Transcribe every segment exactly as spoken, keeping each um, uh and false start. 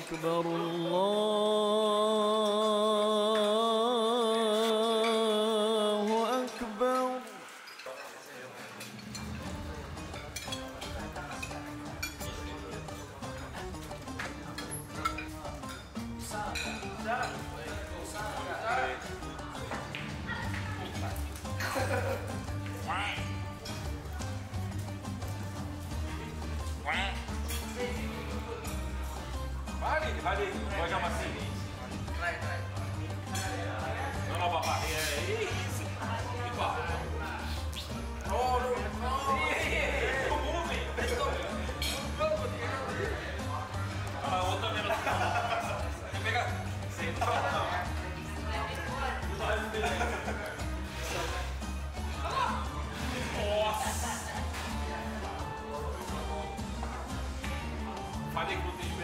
أكبر الله أكبر. Balik, balik. Balik sama sini. No, no, papá. No, no, no. Falei com o time.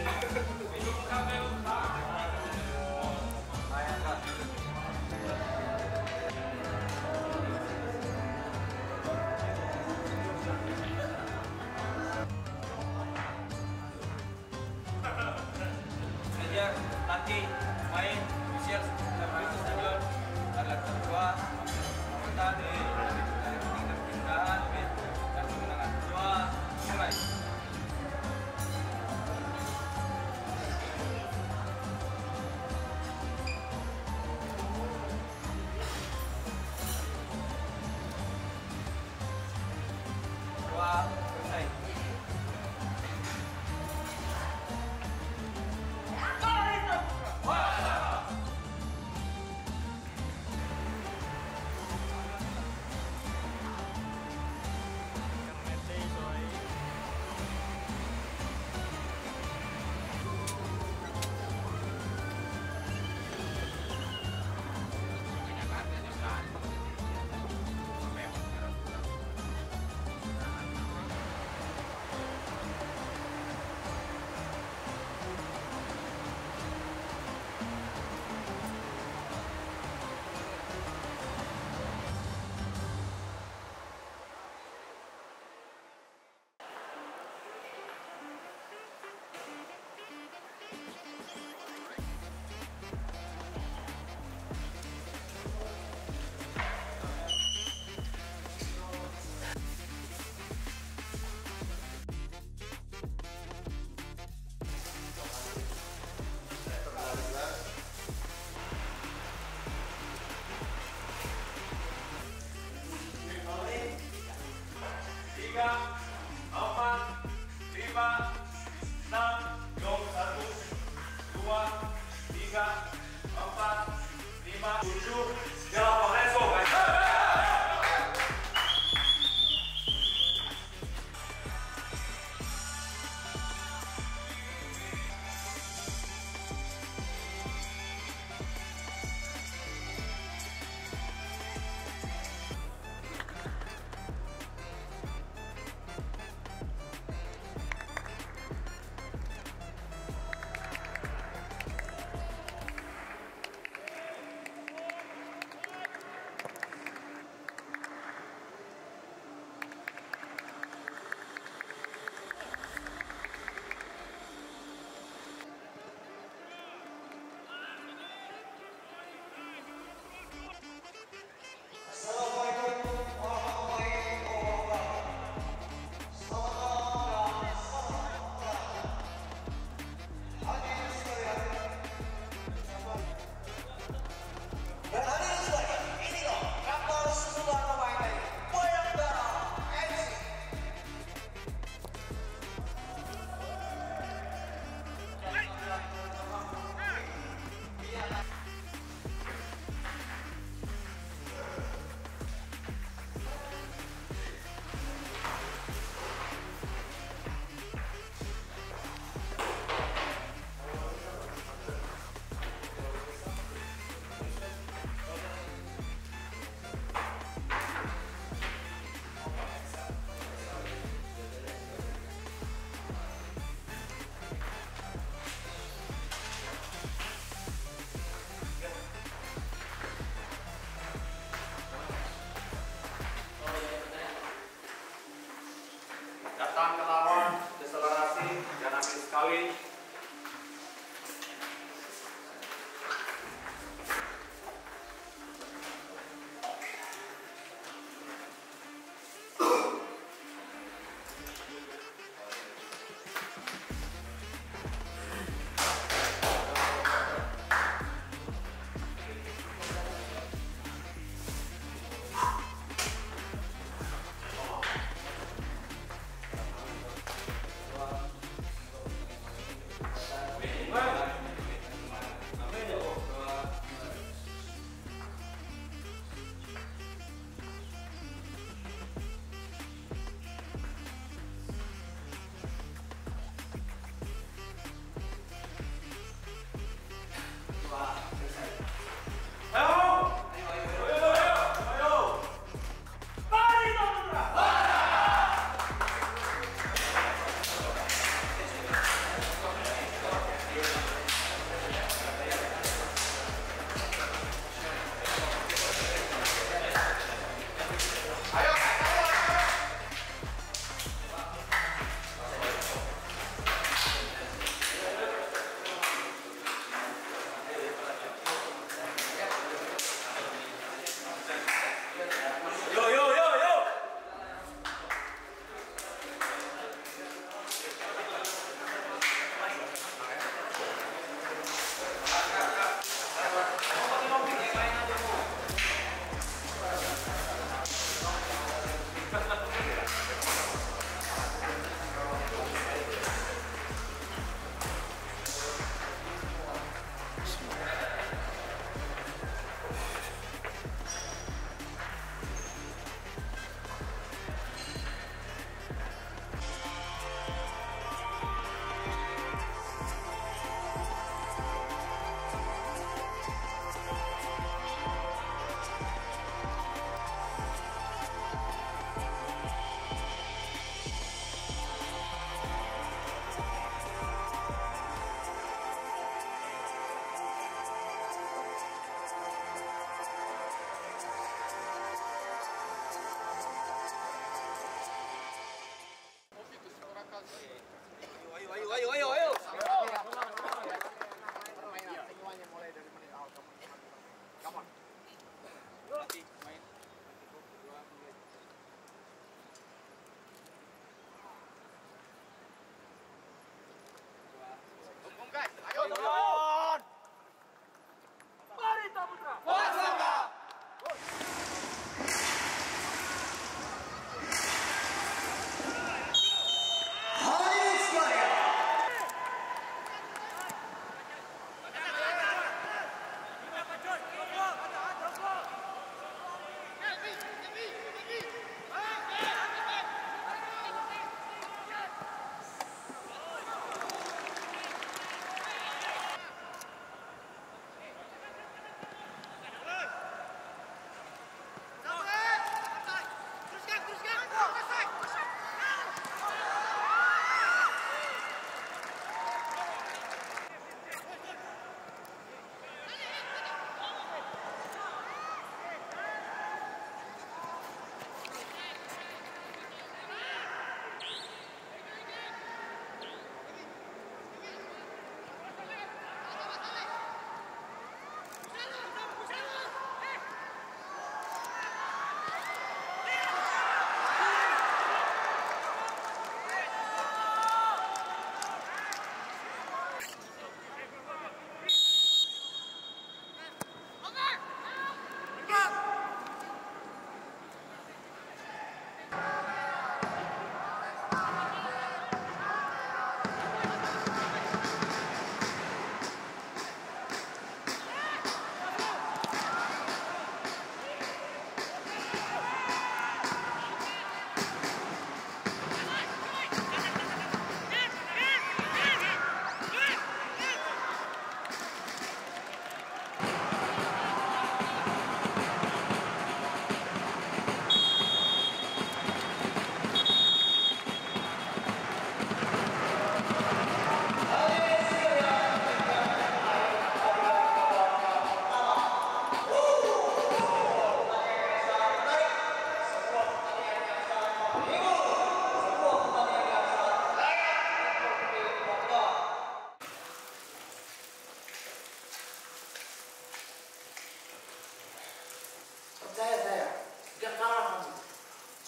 tiga kalangan.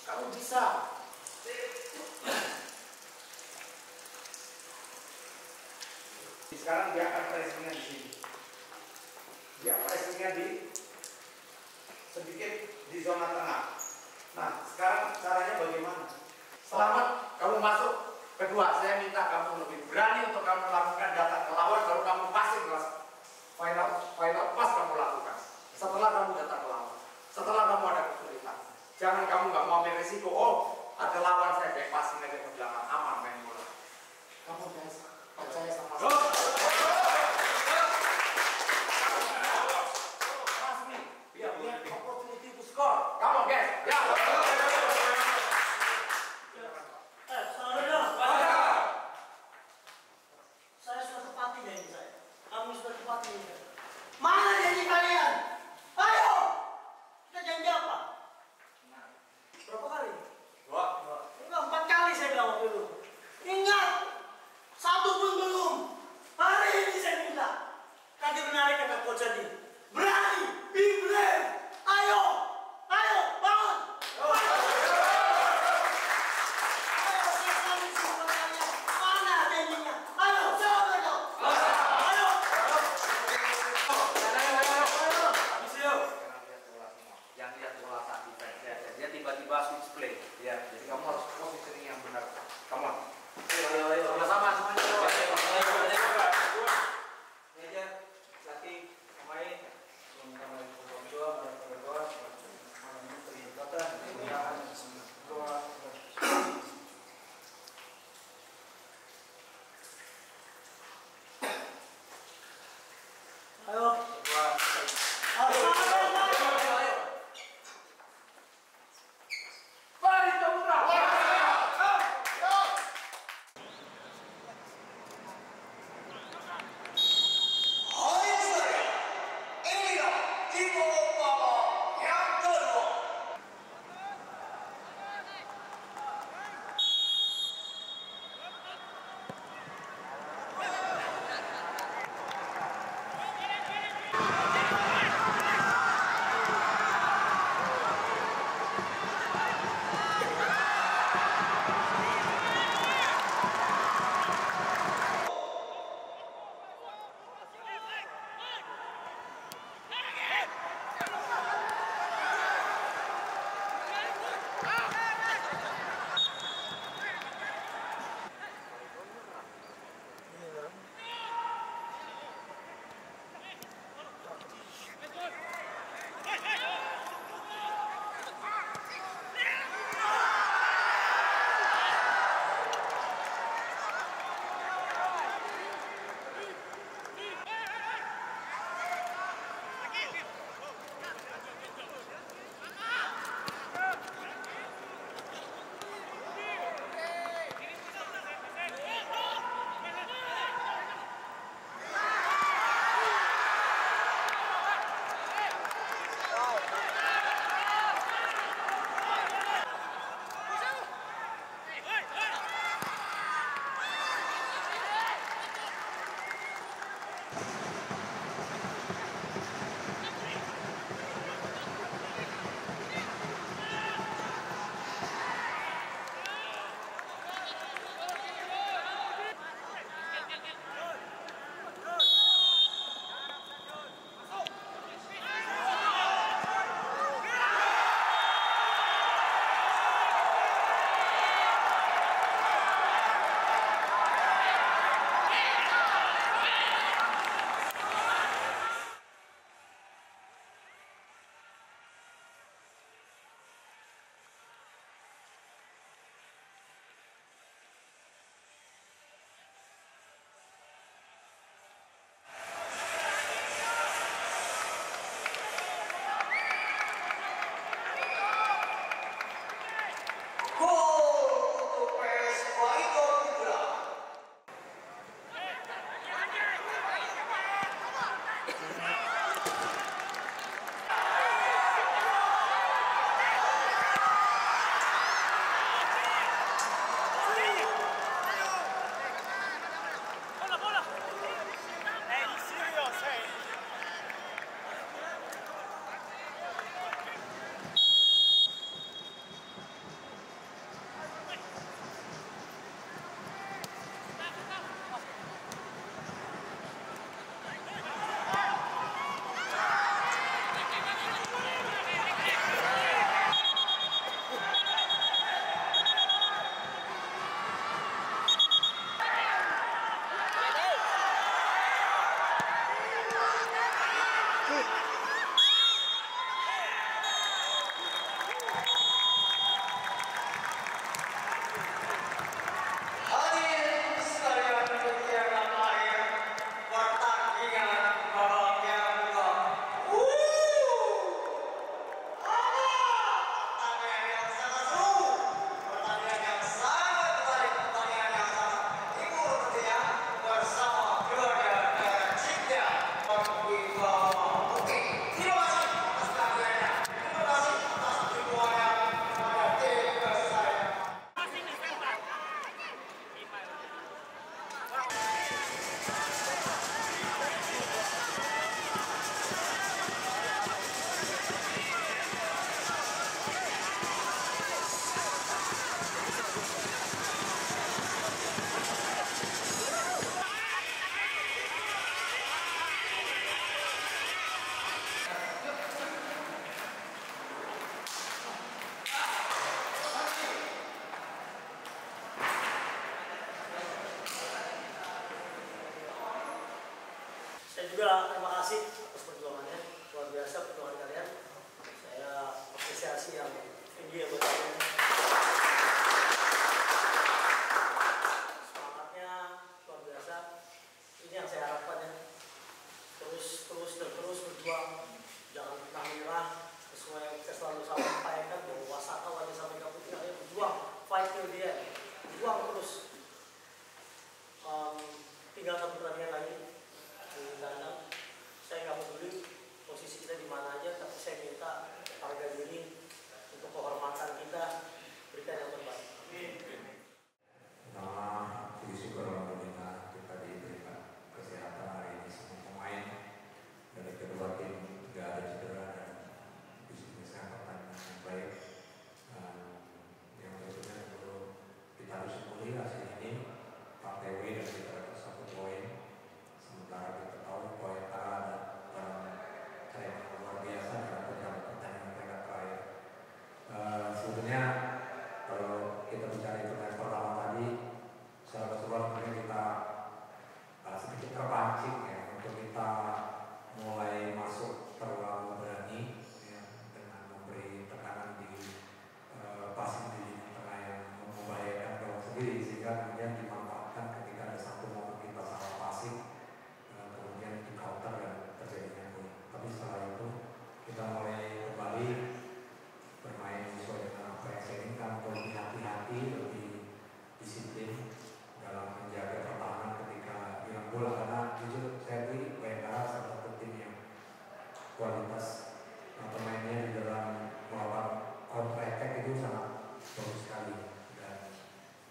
Kamu bisa. Sekarang dia akan pressingnya di sini. Dia pressingnya di sedikit di zona tengah. Nah, sekarang caranya bagaimana? Selamat kamu masuk. Kedua, saya minta kamu lebih berani untuk kamu lakukan data ke lawan kalau kamu pasif kelas. Final, final pas kamu lakukan. Setelah kamu data ke lawan. Setelah kamu ada kesulitan. Jangan kamu nggak mau ambil resiko. Oh, ada lawan saya bebas ini ke belakang aman main bola. Kamu biasa. Percaya sama saya. Gracias, Diego. Semangatnya luar biasa. Ini yang saya harapkan ya. Terus terus dan terus berjuang, jangan pernah menyerah. Sesuai yang saya selalu sampaikan bahwa wasata wajah sampai kaput kita berjuang, fight till the end, berjuang terus. Um, tinggal satu pertandingan lagi di kandang. Saya nggak peduli posisi kita di mana aja, tapi saya minta harga diri untuk kehormatan kita berikan yang terbaik. Pertama, puji syukur alhamdulillah kita diberikan kesehatan hari ini semua pemain dari kedua tim tidak ada cedera dan puji kesehatan yang baik. Yang berikutnya perlu kita harus pulih hasil ini partai W dan kita dapat satu poin sementara kita tahu poin A dan saya luar biasa dalam pertandingan mereka terakhir. Uh, Sebenarnya kalau kita bicara pertandingan pertama tadi, secara keseluruhan mungkin kita uh, sedikit terpancing ya untuk kita mulai masuk terlalu berani ya, dengan memberi tekanan di uh, passing di lini tengah yang membahayakan gawang sendiri sehingga kemudian dimanfaatkan ketika ada satu momen kita salah passing uh, kemudian di counter dan terjadinya. Tapi setelah itu kita mulai kembali bermain sesuai dengan apa yang saya inginkan, lebih hati-hati, lebih disiplin dalam menjaga pertahanan ketika hilang bola. Karena jujur saya ini P N A salah satu tim yang kualitas pemainnya di dalam melawan counter attack itu sangat bagus sekali dan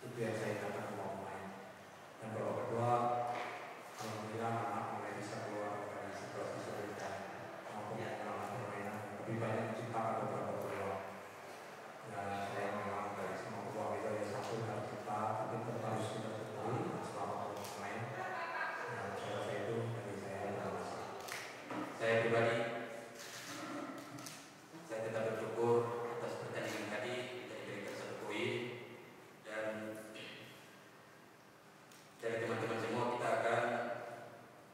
itu yang saya inginkan untuk pemain. Dan kalau kedua, alhamdulillah anak mulai bisa keluar dari situasi lebih banyak menciptakan beberapa peluang. Dan saya memang dari semua peluang itu ada satu dari kita, tapi harus kita ketahui selama peluang lain. Dan cara saya itu dari saya adalah saya pribadi, saya tetap bersyukur atas pertandingan tadi dari diberikan satu poin dan dari teman-teman semua kita akan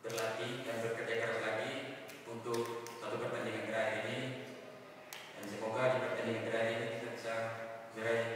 berlatih dan bekerja keras lagi untuk satu pertandingan terakhir ini. Dan semoga di pertandingan terakhir ini kita bisa meraih